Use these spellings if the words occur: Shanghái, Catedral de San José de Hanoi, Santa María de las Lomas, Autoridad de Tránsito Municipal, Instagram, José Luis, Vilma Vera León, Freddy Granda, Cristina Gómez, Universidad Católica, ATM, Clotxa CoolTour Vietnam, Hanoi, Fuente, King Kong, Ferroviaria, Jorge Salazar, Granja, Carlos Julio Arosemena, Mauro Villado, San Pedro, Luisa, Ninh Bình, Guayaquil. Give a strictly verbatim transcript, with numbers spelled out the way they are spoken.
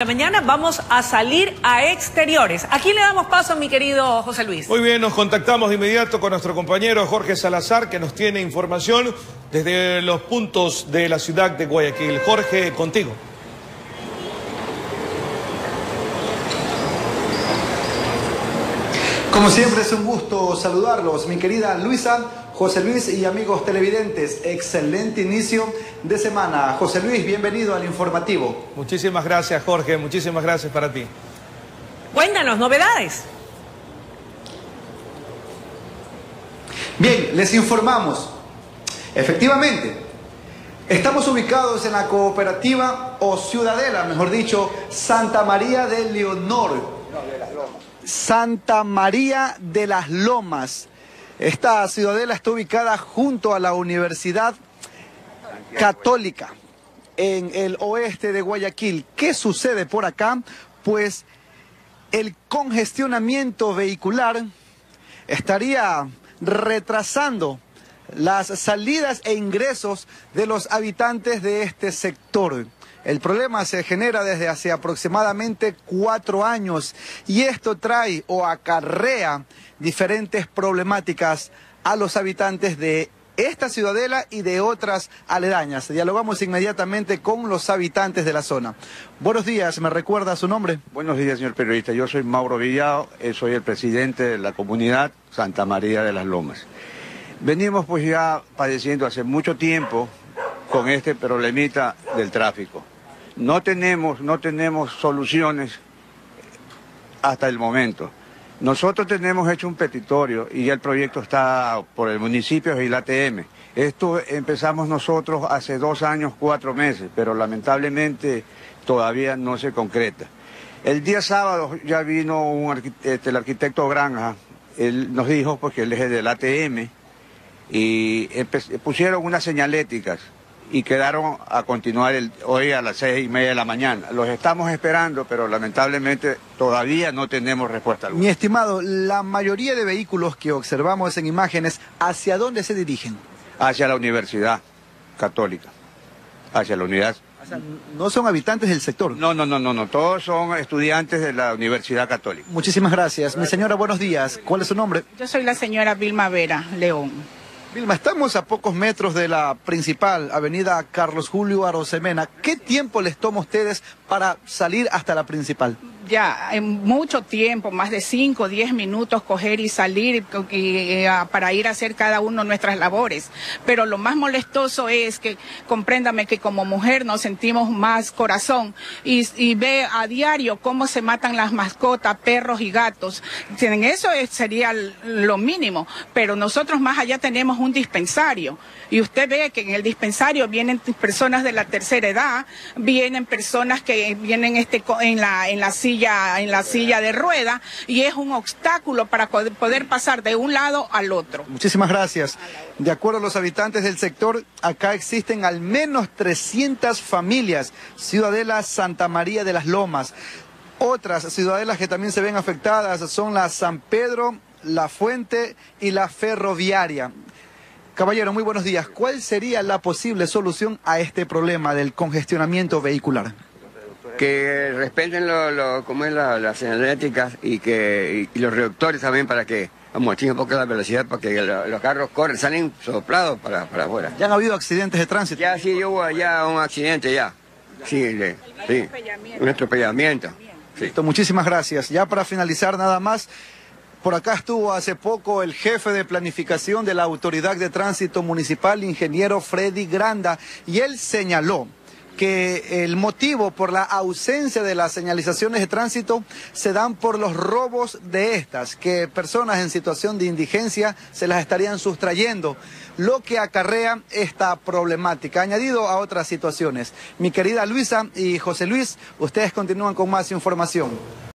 La mañana vamos a salir a exteriores. Aquí le damos paso a mi querido José Luis. Muy bien, nos contactamos de inmediato con nuestro compañero Jorge Salazar, que nos tiene información desde los puntos de la ciudad de Guayaquil. Jorge, contigo. Como siempre es un gusto saludarlos, mi querida Luisa, José Luis y amigos televidentes, excelente inicio de semana. José Luis, bienvenido al informativo. Muchísimas gracias, Jorge, muchísimas gracias para ti. Cuéntanos, novedades. Bien, les informamos. Efectivamente, estamos ubicados en la cooperativa o ciudadela, mejor dicho, Santa María de Leonor. No, de las Lomas. Santa María de las Lomas. Esta ciudadela está ubicada junto a la Universidad Católica, en el oeste de Guayaquil. ¿Qué sucede por acá? Pues el congestionamiento vehicular estaría retrasando las salidas e ingresos de los habitantes de este sector. El problema se genera desde hace aproximadamente cuatro años y esto trae o acarrea diferentes problemáticas a los habitantes de esta ciudadela y de otras aledañas. Dialogamos inmediatamente con los habitantes de la zona. Buenos días, ¿me recuerda su nombre? Buenos días, señor periodista. Yo soy Mauro Villado, soy el presidente de la comunidad Santa María de las Lomas. Venimos pues ya padeciendo hace mucho tiempo con este problemita del tráfico. No tenemos, no tenemos soluciones hasta el momento. Nosotros tenemos hecho un petitorio y ya el proyecto está por el municipio y la A T M. Esto empezamos nosotros hace dos años, cuatro meses, pero lamentablemente todavía no se concreta. El día sábado ya vino un arquitecto, este, el arquitecto Granja, él nos dijo, porque él es del A T M, y pusieron unas señaléticas y quedaron a continuar el, hoy a las seis y media de la mañana. Los estamos esperando, pero lamentablemente todavía no tenemos respuesta alguna. Mi estimado, la mayoría de vehículos que observamos en imágenes, ¿hacia dónde se dirigen? Hacia la Universidad Católica, hacia la unidad. O sea, no son habitantes del sector. No, no, no, no, no, todos son estudiantes de la Universidad Católica. Muchísimas gracias. Mi señora, buenos días. ¿Cuál es su nombre? Yo soy la señora Vilma Vera León. Vilma, estamos a pocos metros de la principal avenida Carlos Julio Arosemena. ¿Qué tiempo les toma a ustedes para salir hasta la principal? Ya, en mucho tiempo, más de cinco o diez minutos, coger y salir y, y, para ir a hacer cada uno nuestras labores. Pero lo más molestoso es que, compréndame, que como mujer nos sentimos más corazón y, y ve a diario cómo se matan las mascotas, perros y gatos. En eso es, sería lo mínimo, pero nosotros más allá tenemos un dispensario y usted ve que en el dispensario vienen personas de la tercera edad, vienen personas que vienen este, en la, en la silla en la silla de rueda y es un obstáculo para poder pasar de un lado al otro. Muchísimas gracias. De acuerdo a los habitantes del sector, acá existen al menos trescientas familias, ciudadela Santa María de las Lomas. Otras ciudadelas que también se ven afectadas son la San Pedro, la Fuente y la Ferroviaria. Caballero, muy buenos días. ¿Cuál sería la posible solución a este problema del congestionamiento vehicular? Que respeten lo, lo, como es la, las señaléticas y que y, y los reductores también para que amortiguen un poco la velocidad, porque lo, los carros corren, salen soplados para, para afuera. ¿Ya han habido accidentes de tránsito? Ya sí, hubo allá un accidente ya, sí, le, sí. Un atropellamiento. Sí. Listo, muchísimas gracias. Ya para finalizar nada más, por acá estuvo hace poco el jefe de planificación de la Autoridad de Tránsito Municipal, ingeniero Freddy Granda, y él señaló que el motivo por la ausencia de las señalizaciones de tránsito se dan por los robos de estas, que personas en situación de indigencia se las estarían sustrayendo, lo que acarrea esta problemática, añadido a otras situaciones. Mi querida Luisa y José Luis, ustedes continúan con más información.